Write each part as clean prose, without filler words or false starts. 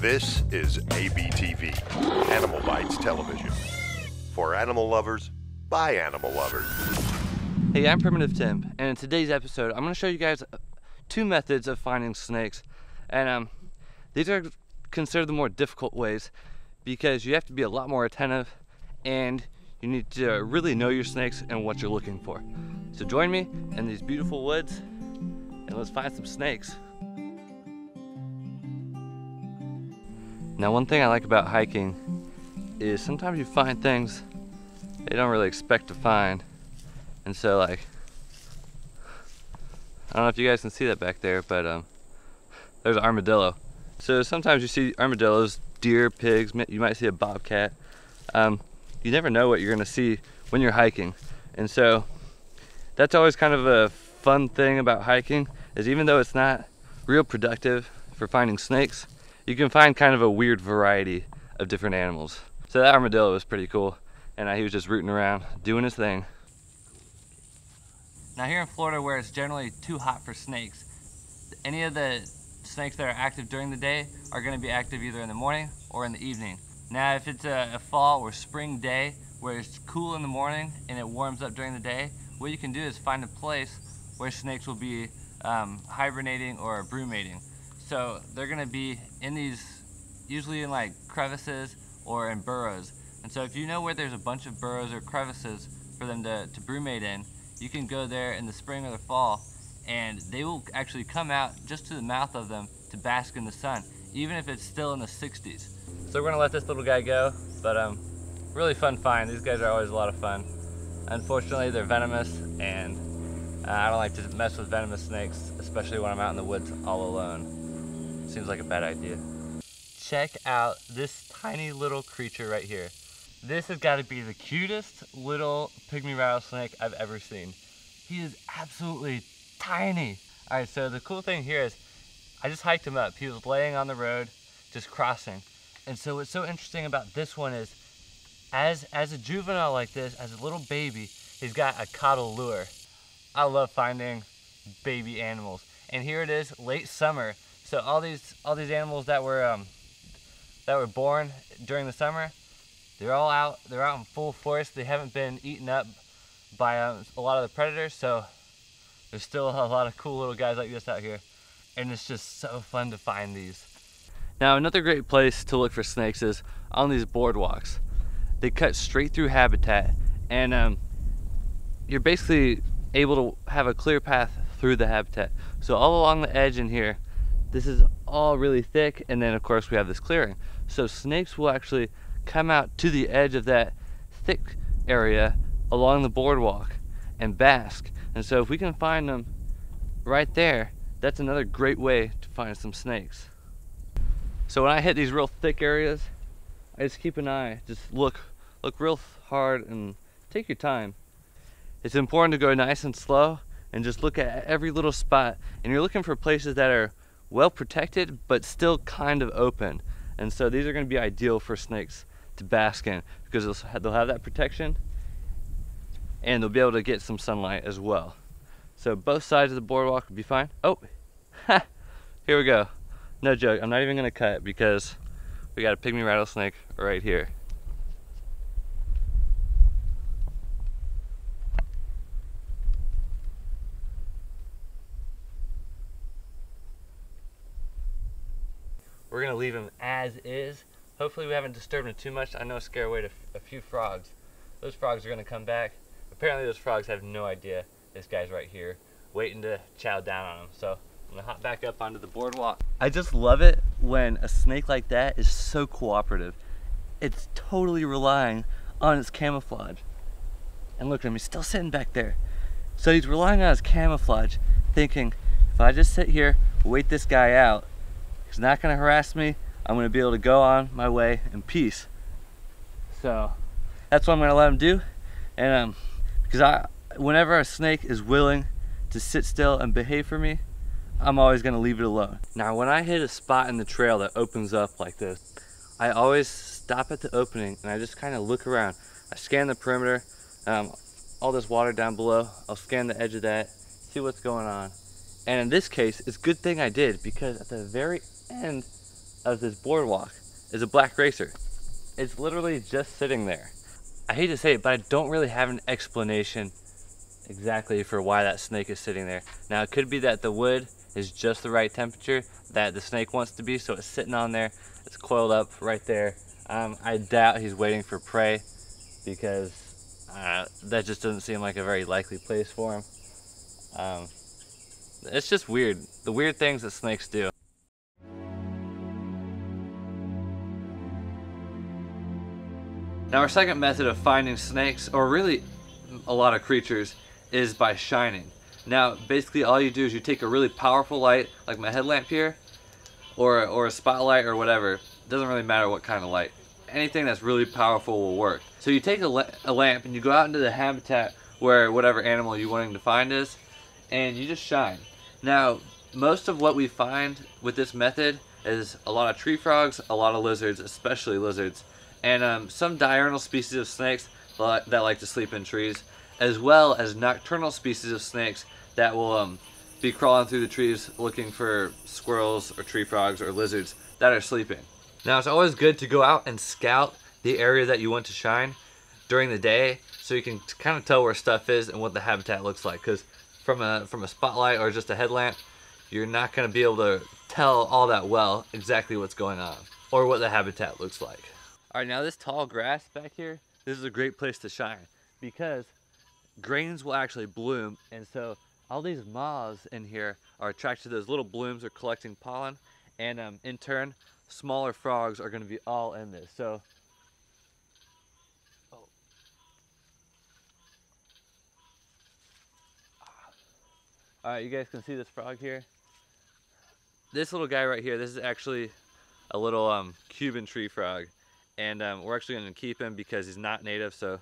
This is ABTV, Animal Bites Television. For animal lovers, by animal lovers. Hey, I'm Primitive Tim, and in today's episode, I'm going to show you guys two methods of finding snakes. And these are considered the more difficult ways because you have to be a lot more attentive and you need to really know your snakes and what you're looking for. So join me in these beautiful woods and let's find some snakes. Now, one thing I like about hiking is sometimes you find things you don't really expect to find. And so, like, I don't know if you guys can see that back there, but there's an armadillo. So sometimes you see armadillos, deer, pigs, you might see a bobcat. You never know what you're gonna see when you're hiking. And so that's always kind of a fun thing about hiking, is even though it's not real productive for finding snakes, you can find kind of a weird variety of different animals. So that armadillo was pretty cool, and he was just rooting around, doing his thing. Now here in Florida, where it's generally too hot for snakes, any of the snakes that are active during the day are gonna be active either in the morning or in the evening. Now if it's a fall or spring day where it's cool in the morning and it warms up during the day, what you can do is find a place where snakes will be hibernating or brumating. So they're gonna be in these, usually in like crevices or in burrows. And so if you know where there's a bunch of burrows or crevices for them to brumate in, you can go there in the spring or the fall and they will actually come out just to the mouth of them to bask in the sun, even if it's still in the 60s. So we're gonna let this little guy go, but really fun find. These guys are always a lot of fun. Unfortunately, they're venomous and I don't like to mess with venomous snakes, especially when I'm out in the woods all alone. Seems like a bad idea. Check out this tiny little creature right here. This has got to be the cutest little pygmy rattlesnake I've ever seen. He is absolutely tiny. All right, so the cool thing here is I just hiked him up. He was laying on the road, just crossing. And so what's so interesting about this one is as a juvenile like this, as a little baby, he's got a caudal lure. I love finding baby animals. And here it is, late summer. So all these animals that were born during the summer, they're all out. They're out in full force. They haven't been eaten up by a lot of the predators. So there's still a lot of cool little guys like this out here, and it's just so fun to find these. Now another great place to look for snakes is on these boardwalks. They cut straight through habitat, and you're basically able to have a clear path through the habitat. So all along the edge in here. This is all really thick, and then of course we have this clearing. So snakes will actually come out to the edge of that thick area along the boardwalk and bask. And so if we can find them right there, that's another great way to find some snakes. So when I hit these real thick areas, I just keep an eye, just look real hard and take your time. It's important to go nice and slow and just look at every little spot. And you're looking for places that are well protected, but still kind of open. And so these are gonna be ideal for snakes to bask in because they'll have that protection and they'll be able to get some sunlight as well. So both sides of the boardwalk would be fine. Oh, here we go. No joke, I'm not even gonna cut because we got a pygmy rattlesnake right here. We're gonna leave him as is. Hopefully we haven't disturbed him too much. I know I scared away a few frogs. Those frogs are gonna come back. Apparently those frogs have no idea this guy's right here, waiting to chow down on him. So I'm gonna hop back up onto the boardwalk. I just love it when a snake like that is so cooperative. It's totally relying on its camouflage. And look at him, he's still sitting back there. So he's relying on his camouflage, thinking, if I just sit here, wait this guy out, he's not gonna harass me. I'm gonna be able to go on my way in peace. So that's what I'm gonna let him do. And because whenever a snake is willing to sit still and behave for me, I'm always gonna leave it alone. Now, when I hit a spot in the trail that opens up like this, I always stop at the opening and I just kind of look around. I scan the perimeter, all this water down below. I'll scan the edge of that, see what's going on. And in this case, it's a good thing I did because at the very end of this boardwalk is a black racer. It's literally just sitting there. I hate to say it, but I don't really have an explanation exactly for why that snake is sitting there. Now, it could be that the wood is just the right temperature that the snake wants to be, so it's sitting on there, it's coiled up right there. I doubt he's waiting for prey, because that just doesn't seem like a very likely place for him. It's just weird, the weird things that snakes do. Now, our second method of finding snakes, or really a lot of creatures, is by shining. Now, basically all you do is you take a really powerful light, like my headlamp here, or a spotlight or whatever. It doesn't really matter what kind of light. Anything that's really powerful will work. So you take a lamp and you go out into the habitat where whatever animal you're wanting to find is, and you just shine. Now, most of what we find with this method is a lot of tree frogs, a lot of lizards, especially lizards, and some diurnal species of snakes that like to sleep in trees, as well as nocturnal species of snakes that will be crawling through the trees looking for squirrels or tree frogs or lizards that are sleeping. Now, it's always good to go out and scout the area that you want to shine during the day, so you can kind of tell where stuff is and what the habitat looks like, because from a spotlight or just a headlamp, you're not going to be able to tell all that well exactly what's going on or what the habitat looks like. All right, now this tall grass back here, this is a great place to shine, because grains will actually bloom, and so all these moths in here are attracted to those little blooms. Are collecting pollen, and in turn, smaller frogs are going to be all in this. So, all right, you guys can see this frog here. This little guy right here, this is actually a little Cuban tree frog, and we're actually going to keep him because he's not native. So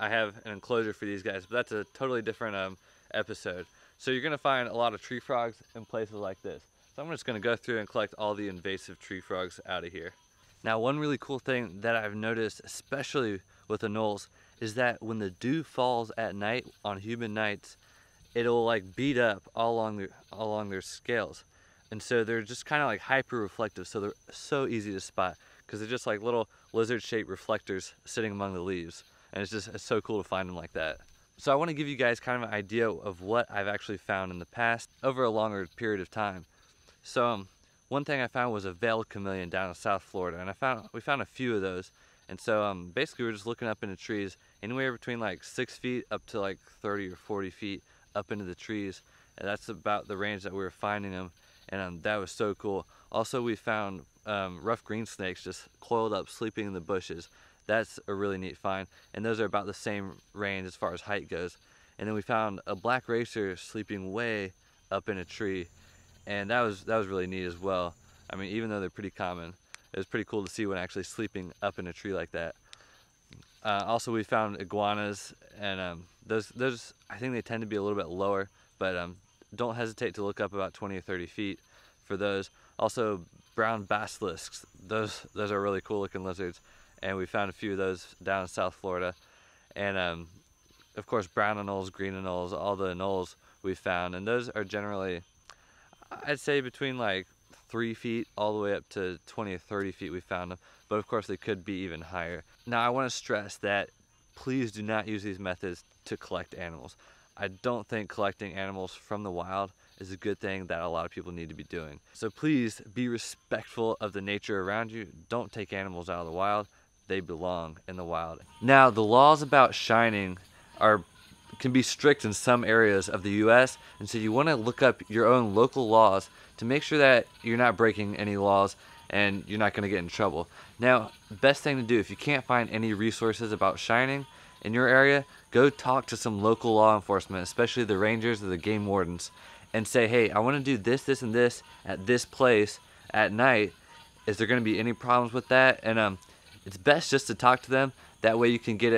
I have an enclosure for these guys, but that's a totally different episode. So you're going to find a lot of tree frogs in places like this. So I'm just going to go through and collect all the invasive tree frogs out of here. Now, one really cool thing that I've noticed, especially with the anoles, is that when the dew falls at night on humid nights, it'll like beat up all along their scales. And so they're just kind of like hyper-reflective, so they're so easy to spot, because they're just like little lizard-shaped reflectors sitting among the leaves. And it's so cool to find them like that. So I want to give you guys kind of an idea of what I've actually found in the past over a longer period of time. So one thing I found was a veiled chameleon down in South Florida, and we found a few of those. And so basically we're just looking up into trees, anywhere between like 6 feet up to like 30 or 40 feet up into the trees. And that's about the range that we were finding them. And that was so cool. Also, we found rough green snakes just coiled up sleeping in the bushes. That's a really neat find, and those are about the same range as far as height goes. And then we found a black racer sleeping way up in a tree, and that was really neat as well. I mean, even though they're pretty common, it was pretty cool to see one actually sleeping up in a tree like that. Also, we found iguanas, and those I think they tend to be a little bit lower, but don't hesitate to look up about 20 or 30 feet for those. Also, brown basilisks, those are really cool looking lizards. And we found a few of those down in South Florida. And of course, brown anoles, green anoles, all the anoles we found. And those are generally, I'd say, between like 3 feet all the way up to 20 or 30 feet we found them. But of course, they could be even higher. Now, I want to stress that please do not use these methods to collect animals. I don't think collecting animals from the wild is a good thing that a lot of people need to be doing. So please be respectful of the nature around you. Don't take animals out of the wild. They belong in the wild. Now, the laws about shining can be strict in some areas of the US, and so you want to look up your own local laws to make sure that you're not breaking any laws and you're not going to get in trouble. Now, best thing to do, if you can't find any resources about shining in your area, go talk to some local law enforcement, especially the rangers or the game wardens, and say, hey, I want to do this, this, and this at this place at night. Is there going to be any problems with that? And it's best just to talk to them. That way you can get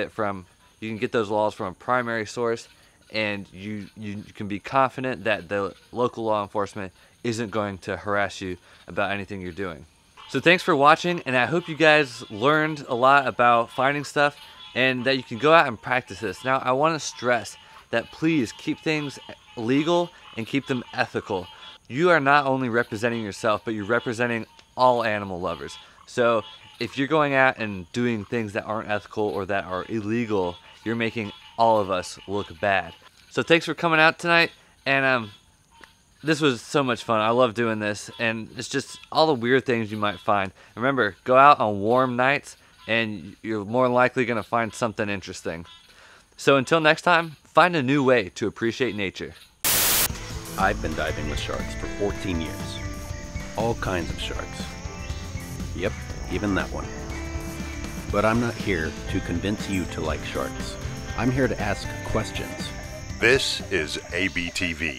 those laws from a primary source, and you can be confident that the local law enforcement isn't going to harass you about anything you're doing. So thanks for watching, and I hope you guys learned a lot about finding stuff and that you can go out and practice this. Now, I want to stress that please keep things legal and keep them ethical. You are not only representing yourself, but you're representing all animal lovers. So if you're going out and doing things that aren't ethical or that are illegal, you're making all of us look bad. So thanks for coming out tonight, and this was so much fun. I love doing this, and it's just all the weird things you might find. Remember, go out on warm nights and you're more likely gonna find something interesting. So until next time, find a new way to appreciate nature. I've been diving with sharks for 14 years. All kinds of sharks. Yep, even that one. But I'm not here to convince you to like sharks. I'm here to ask questions. This is ABTV.